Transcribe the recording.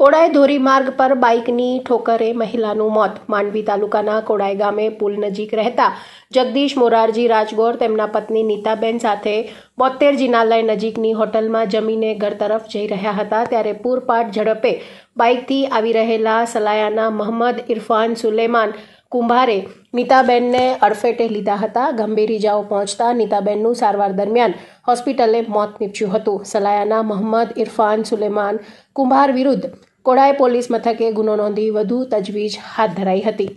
કોડાઈ ધોરીમાર્ગ પર બાઇકની ઠોકરે મહિલાનું મોત. માંડવી તાલુકાના કોડાઈ ગામે પુલ નજીક રહેતા જગદીશ મોરારજી રાજગૌર તેમના પત્ની નીતાબેન સાથે 72 જિનાલય નજીકની હોટલમાં જમીને ઘર તરફ જઈ રહ્યા હતા ત્યારે પૂરપાટ ઝડપે બાઇકથી આવી રહેલા સલાયાના મહમ્મદ ઇરફાન સુલેમ કુંભારે નીતાબેનને અડફેટે લીધા હતા. ગંભીર ઈજાઓ પહોંચતા નીતાબેનનું સારવાર દરમિયાન હોસ્પિટલે મોત નીપજ્યું હતું. સલાયાના મહમ્મદ ઇરફાન સુલેમ કુંભાર વિરુદ્ધ કોડાઈ પોલીસ મથકે ગુનો નોંધી વધુ તજવીજ હાથ ધરાઈ હતી.